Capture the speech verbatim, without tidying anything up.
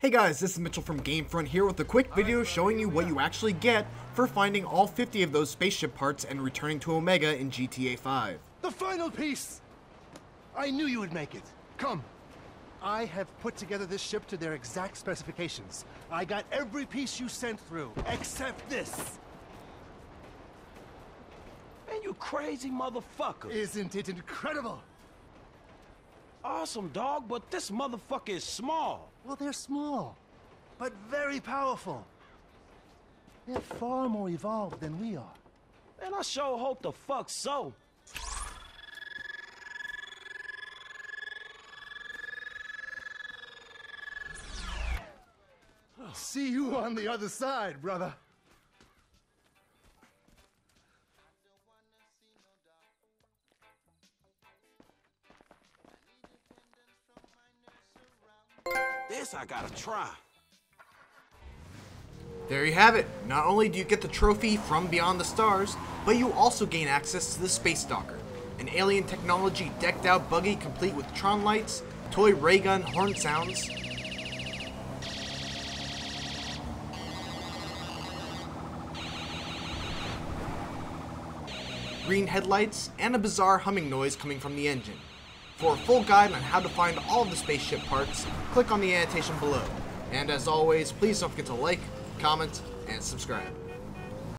Hey guys, this is Mitchell from GameFront here with a quick video showing you what you actually get for finding all fifty of those spaceship parts and returning to Omega in G T A five. The final piece! I knew you would make it. Come. I have put together this ship to their exact specifications. I got every piece you sent through, except this. Man, you crazy motherfucker. Isn't it incredible? Awesome, dog, but this motherfucker is small. Well, they're small, but very powerful. They're far more evolved than we are. And I sure hope the fuck so. See you on the other side, brother. This I gotta try. There you have it. Not only do you get the trophy from beyond the stars, but you also gain access to the Space Docker, an alien technology decked out buggy complete with Tron lights, toy raygun horn sounds, green headlights, and a bizarre humming noise coming from the engine. For a full guide on how to find all of the spaceship parts, click on the annotation below. And as always, please don't forget to like, comment, and subscribe.